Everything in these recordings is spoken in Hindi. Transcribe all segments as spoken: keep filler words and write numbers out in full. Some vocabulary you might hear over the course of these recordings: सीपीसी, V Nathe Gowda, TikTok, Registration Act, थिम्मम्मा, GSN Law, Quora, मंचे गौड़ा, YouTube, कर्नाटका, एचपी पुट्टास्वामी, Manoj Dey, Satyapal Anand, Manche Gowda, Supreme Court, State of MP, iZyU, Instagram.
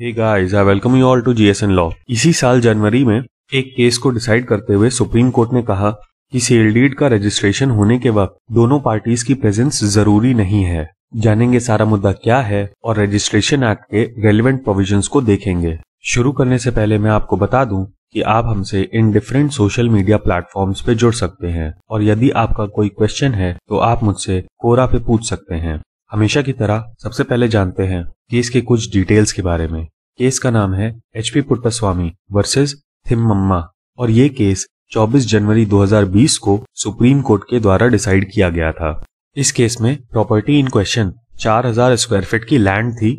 Hey guys, I welcome you all to GSN law. इसी साल जनवरी में एक केस को डिसाइड करते हुए सुप्रीम कोर्ट ने कहा कि सेल डीड का रजिस्ट्रेशन होने के वक्त दोनों पार्टीज की प्रेजेंस जरूरी नहीं है। जानेंगे सारा मुद्दा क्या है और रजिस्ट्रेशन एक्ट के रेलिवेंट प्रोविजंस को देखेंगे। शुरू करने से पहले मैं आपको बता दूं कि आप हमसे इन डिफरेंट सोशल मीडिया प्लेटफॉर्म्स पे जुड़ सकते हैं और यदि आपका कोई क्वेश्चन है तो आप मुझसे कोरा पे पूछ सकते हैं। हमेशा की तरह सबसे पहले जानते हैं केस के कुछ डिटेल्स के बारे में। केस का नाम है एचपी पुट्टास्वामी वर्सेस थिम्मम्मा और ये केस चौबीस जनवरी दो हज़ार बीस को सुप्रीम कोर्ट के द्वारा डिसाइड किया गया था। इस केस में प्रॉपर्टी इन क्वेश्चन चार हज़ार स्क्वायर फीट की लैंड थी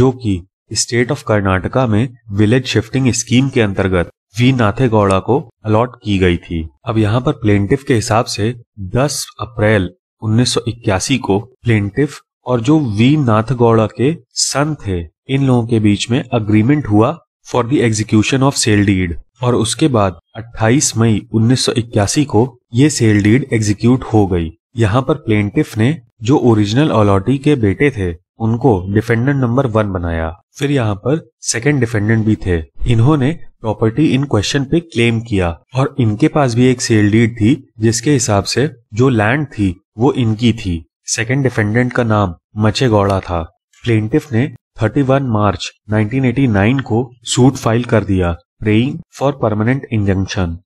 जो कि स्टेट ऑफ कर्नाटका में विलेज शिफ्टिंग स्कीम के अंतर्गत वी नाथे गौड़ा को अलॉट की गई थी। अब यहाँ पर प्लेंटिफ के हिसाब से दस अप्रैल उन्नीस सौ इक्यासी को प्लेंटिफ और जो वी नाथ गौड़ा के सन थे इन लोगों के बीच में अग्रीमेंट हुआ for the execution of sale deed और उसके बाद अट्ठाईस मई उन्नीस सौ इक्यासी को ये सेल डीड एग्जीक्यूट हो गई। यहाँ पर प्लेंटिफ ने जो ओरिजिनल अलॉटी के बेटे थे उनको डिफेंडेंट नंबर वन बनाया। फिर यहाँ पर सेकंड डिफेंडेंट भी थे, इन्होंने प्रॉपर्टी इन क्वेश्चन पे क्लेम किया और इनके पास भी एक सेल डीड थी जिसके हिसाब से जो लैंड थी वो इनकी थी। सेकेंड डिफेंडेंट का नाम मचे गौड़ा था। प्लेंटिफ ने इकतीस मार्च उन्नीस सौ नवासी को सूट फाइल कर दिया प्रेइंग फॉर परमानेंट इंजंक्शन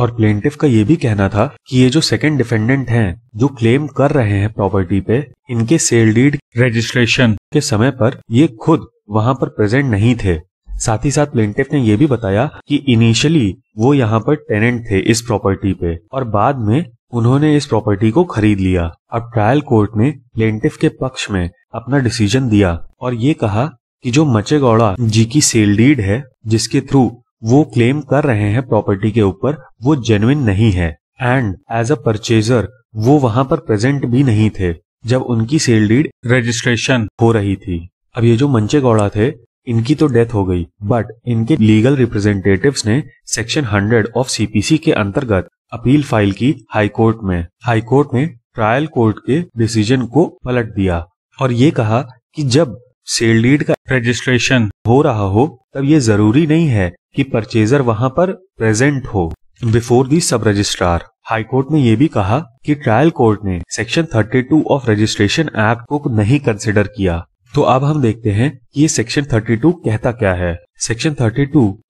और प्लेंटिफ का ये भी कहना था कि ये जो सेकेंड डिफेंडेंट हैं, जो क्लेम कर रहे हैं प्रॉपर्टी पे, इनके सेल डीड रजिस्ट्रेशन के समय पर ये खुद वहाँ पर प्रेजेंट नहीं थे। साथ ही साथ प्लेंटिफ ने ये भी बताया कि इनिशियली वो यहाँ पर टेनेंट थे इस प्रॉपर्टी पे और बाद में उन्होंने इस प्रॉपर्टी को खरीद लिया। अब ट्रायल कोर्ट ने प्लेंटिफ के पक्ष में अपना डिसीजन दिया और ये कहा कि जो मचे गौड़ा जी की सेल डीड है जिसके थ्रू वो क्लेम कर रहे हैं प्रॉपर्टी के ऊपर, वो जेन्युइन नहीं है एंड एज अ परचेजर वो वहाँ पर प्रेजेंट भी नहीं थे जब उनकी सेल डीड रजिस्ट्रेशन हो रही थी। अब ये जो मंचे गौड़ा थे इनकी तो डेथ हो गई बट इनके लीगल रिप्रेजेंटेटिव्स ने सेक्शन हंड्रेड ऑफ सीपीसी के अंतर्गत अपील फाइल की हाई कोर्ट में। हाई कोर्ट ने ट्रायल कोर्ट के डिसीजन को पलट दिया और ये कहा कि जब सेल डीड का रजिस्ट्रेशन हो रहा हो तब ये जरूरी नहीं है कि परचेजर वहाँ पर प्रेजेंट हो। बिफोर दी सब रजिस्ट्रार हाई कोर्ट ने ये भी कहा कि ट्रायल कोर्ट ने सेक्शन बत्तीस ऑफ रजिस्ट्रेशन एक्ट को नहीं कंसिडर किया। तो अब हम देखते हैं कि ये सेक्शन बत्तीस कहता क्या है। सेक्शन बत्तीस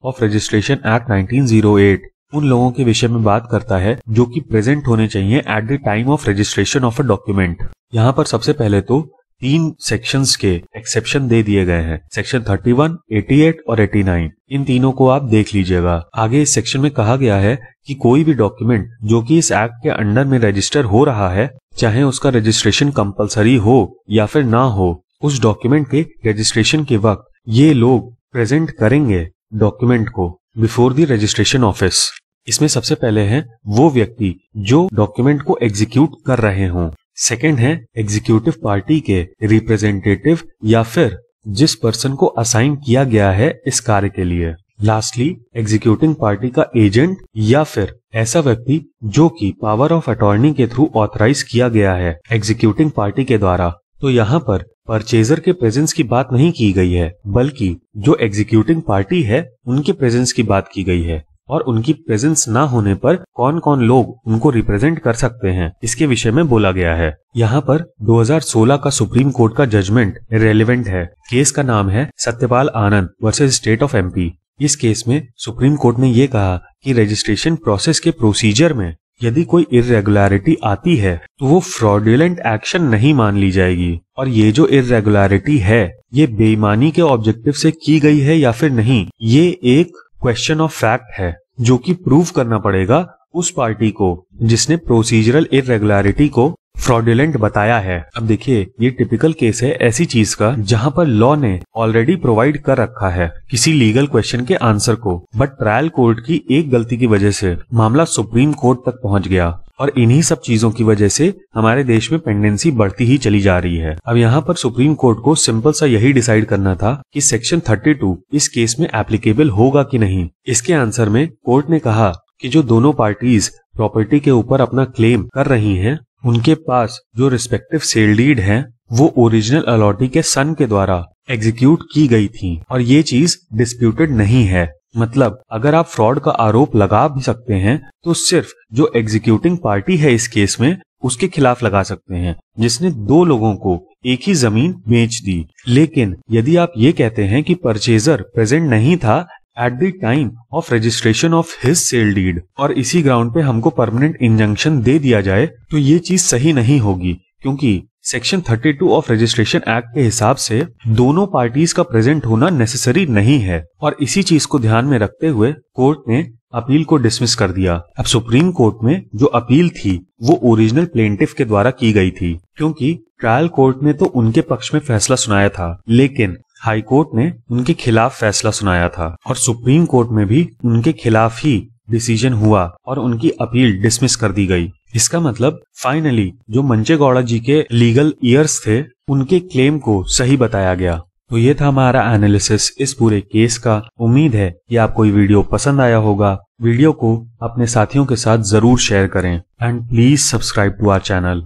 of registration act nineteen O eight उन लोगों के विषय में बात करता है जो कि प्रेजेंट होने चाहिए at the time of registration of a document. यहाँ पर सबसे पहले तो तीन सेक्शंस के एक्सेप्शन दे दिए गए हैं, सेक्शन इकतीस, अट्ठासी और नवासी। इन तीनों को आप देख लीजिएगा। आगे इस सेक्शन में कहा गया है कि कोई भी डॉक्यूमेंट जो कि इस एक्ट के अंडर में रजिस्टर हो रहा है, चाहे उसका रजिस्ट्रेशन कंपल्सरी हो या फिर ना हो, उस डॉक्यूमेंट के रजिस्ट्रेशन के वक्त ये लोग प्रेजेंट करेंगे डॉक्यूमेंट को बिफोर द रजिस्ट्रेशन ऑफिस। इसमें सबसे पहले है वो व्यक्ति जो डॉक्यूमेंट को एग्जीक्यूट कर रहे हों, सेकेंड है एग्जीक्यूटिव पार्टी के रिप्रेजेंटेटिव या फिर जिस पर्सन को असाइन किया गया है इस कार्य के लिए, लास्टली एग्जीक्यूटिंग पार्टी का एजेंट या फिर ऐसा व्यक्ति जो कि पावर ऑफ अटॉर्नी के थ्रू ऑथराइज किया गया है एग्जीक्यूटिंग पार्टी के द्वारा। तो यहाँ पर परचेजर के प्रेजेंस की बात नहीं की गई है बल्कि जो एग्जीक्यूटिंग पार्टी है उनके प्रेजेंस की बात की गई है और उनकी प्रेजेंस ना होने पर कौन कौन लोग उनको रिप्रेजेंट कर सकते हैं इसके विषय में बोला गया है। यहाँ पर दो हज़ार सोलह का सुप्रीम कोर्ट का जजमेंट रेलेवेंट है। केस का नाम है Satyapal Anand versus state of MP. इस केस में सुप्रीम कोर्ट ने ये कहा कि रजिस्ट्रेशन प्रोसेस के प्रोसीजर में यदि कोई इर्रेगुलरिटी आती है तो वो फ्रॉडुलेंट एक्शन नहीं मान ली जाएगी और ये जो इर्रेगुलरिटी है ये बेईमानी के ऑब्जेक्टिव से की गई है या फिर नहीं, ये एक क्वेश्चन ऑफ फैक्ट है जो कि प्रूव करना पड़ेगा उस पार्टी को जिसने प्रोसीजरल इर्रेगुलरिटी को फ्रॉडुलेंट बताया है। अब देखिए, ये टिपिकल केस है ऐसी चीज का जहां पर लॉ ने ऑलरेडी प्रोवाइड कर रखा है किसी लीगल क्वेश्चन के आंसर को, बट ट्रायल कोर्ट की एक गलती की वजह से मामला सुप्रीम कोर्ट तक पहुंच गया और इन्हीं सब चीजों की वजह से हमारे देश में पेंडेंसी बढ़ती ही चली जा रही है। अब यहाँ पर सुप्रीम कोर्ट को सिंपल सा यही डिसाइड करना था कि सेक्शन बत्तीस इस केस में एप्लीकेबल होगा कि नहीं। इसके आंसर में कोर्ट ने कहा कि जो दोनों पार्टीज प्रॉपर्टी के ऊपर अपना क्लेम कर रही हैं, उनके पास जो रिस्पेक्टिव सेल डीड है वो ओरिजिनल अलॉटी के सन के द्वारा एग्जीक्यूट की गई थी और ये चीज डिस्प्यूटेड नहीं है। मतलब अगर आप फ्रॉड का आरोप लगा भी सकते हैं तो सिर्फ जो एग्जीक्यूटिंग पार्टी है इस केस में उसके खिलाफ लगा सकते हैं, जिसने दो लोगों को एक ही जमीन बेच दी। लेकिन यदि आप ये कहते हैं कि परचेजर प्रेजेंट नहीं था at the time of registration of his sale deed और इसी ग्राउंड पे हमको परमानेंट इंजंक्शन दे दिया जाए तो ये चीज सही नहीं होगी, क्योंकि section thirty two of registration act के हिसाब से दोनों पार्टीज का प्रेजेंट होना नेसेसरी नहीं है। और इसी चीज को ध्यान में रखते हुए कोर्ट ने अपील को डिसमिस कर दिया। अब सुप्रीम कोर्ट में जो अपील थी वो ओरिजिनल प्लेंटिफ के द्वारा की गई थी, क्योंकि ट्रायल कोर्ट ने तो उनके पक्ष में फैसला सुनाया था लेकिन हाई कोर्ट ने उनके खिलाफ फैसला सुनाया था और सुप्रीम कोर्ट में भी उनके खिलाफ ही डिसीजन हुआ और उनकी अपील डिसमिस कर दी गई। इसका मतलब फाइनली जो मंचे गौड़ा जी के लीगल इयर्स थे उनके क्लेम को सही बताया गया। तो ये था हमारा एनालिसिस इस पूरे केस का। उम्मीद है कि आपको ये वीडियो पसंद आया होगा। वीडियो को अपने साथियों के साथ जरूर शेयर करें and please subscribe to our channel.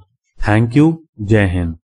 Thank you. जय हिंद।